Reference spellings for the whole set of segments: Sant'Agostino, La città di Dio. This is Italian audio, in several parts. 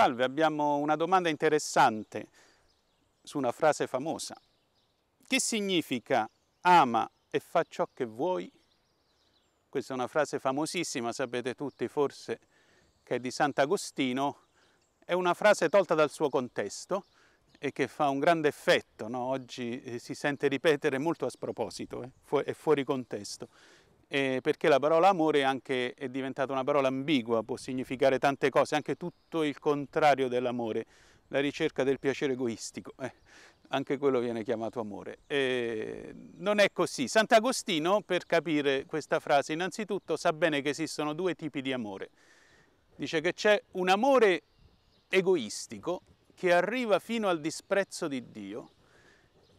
Salve, abbiamo una domanda interessante su una frase famosa. Che significa ama e fa ciò che vuoi? Questa è una frase famosissima, sapete tutti forse che è di Sant'Agostino. È una frase tolta dal suo contesto e che fa un grande effetto, no? Oggi si sente ripetere molto a sproposito, è fuori contesto. Perché la parola amore anche è diventata una parola ambigua, può significare tante cose, anche tutto il contrario dell'amore, la ricerca del piacere egoistico, anche quello viene chiamato amore. Non è così. Sant'Agostino, per capire questa frase, innanzitutto sa bene che esistono due tipi di amore. Dice che c'è un amore egoistico che arriva fino al disprezzo di Dio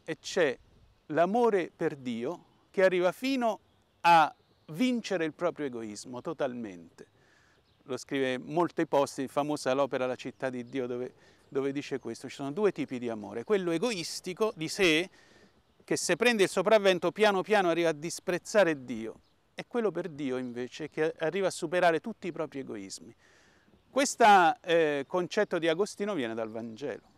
e c'è l'amore per Dio che arriva fino a vincere il proprio egoismo totalmente. Lo scrive in molti posti, famosa l'opera La città di Dio, dove dice questo. Ci sono due tipi di amore: quello egoistico di sé, che se prende il sopravvento piano piano arriva a disprezzare Dio, e quello per Dio invece che arriva a superare tutti i propri egoismi. Questo concetto di Agostino viene dal Vangelo.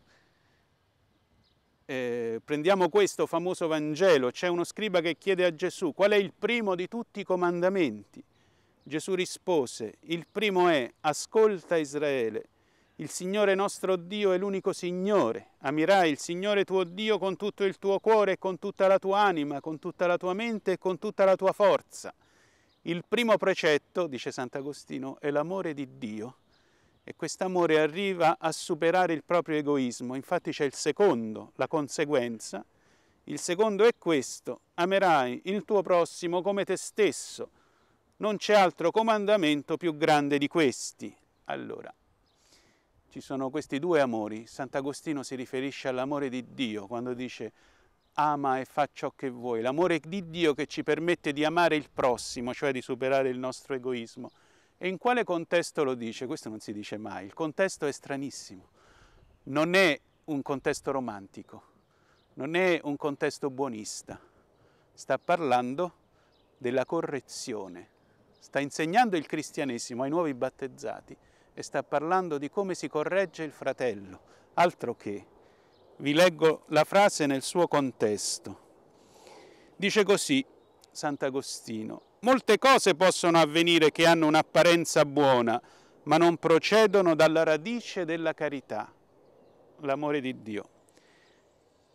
Prendiamo questo famoso Vangelo. C'è uno scriba che chiede a Gesù: qual è il primo di tutti i comandamenti? Gesù rispose: il primo è: ascolta Israele, il Signore nostro Dio è l'unico Signore, amirai il Signore tuo Dio con tutto il tuo cuore e con tutta la tua anima, con tutta la tua mente e con tutta la tua forza. Il primo precetto, dice Sant'Agostino, è l'amore di Dio, e quest'amore arriva a superare il proprio egoismo. Infatti c'è il secondo, la conseguenza. Il secondo è questo: amerai il tuo prossimo come te stesso. Non c'è altro comandamento più grande di questi. Allora, ci sono questi due amori. Sant'Agostino si riferisce all'amore di Dio quando dice ama e fa ciò che vuoi. L'amore di Dio che ci permette di amare il prossimo, cioè di superare il nostro egoismo. E in quale contesto lo dice? Questo non si dice mai. Il contesto è stranissimo. Non è un contesto romantico, non è un contesto buonista. Sta parlando della correzione. Sta insegnando il cristianesimo ai nuovi battezzati e sta parlando di come si corregge il fratello. Altro che. Vi leggo la frase nel suo contesto. Dice così Sant'Agostino: molte cose possono avvenire che hanno un'apparenza buona, ma non procedono dalla radice della carità, l'amore di Dio.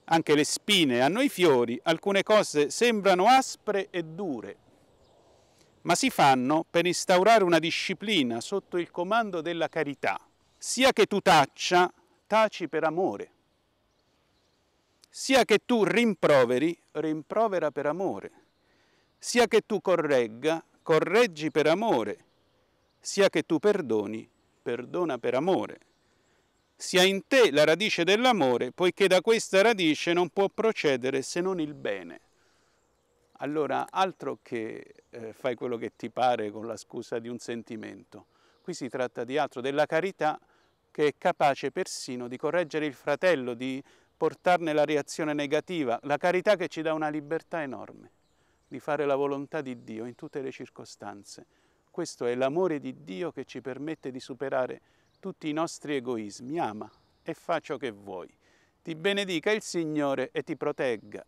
Anche le spine hanno i fiori, alcune cose sembrano aspre e dure, ma si fanno per instaurare una disciplina sotto il comando della carità. Sia che tu taccia, taci per amore. Sia che tu rimproveri, rimprovera per amore. Sia che tu corregga, correggi per amore. Sia che tu perdoni, perdona per amore. Sia in te la radice dell'amore, poiché da questa radice non può procedere se non il bene. Allora, altro che fai quello che ti pare con la scusa di un sentimento. Qui si tratta di altro, della carità che è capace persino di correggere il fratello, di portarne la reazione negativa. La carità che ci dà una libertà enorme di fare la volontà di Dio in tutte le circostanze. Questo è l'amore di Dio che ci permette di superare tutti i nostri egoismi. Ama e fa ciò che vuoi. Ti benedica il Signore e ti protegga.